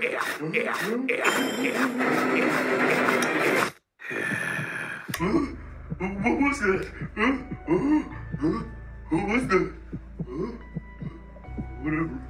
What was that? Huh? What was that? Whatever.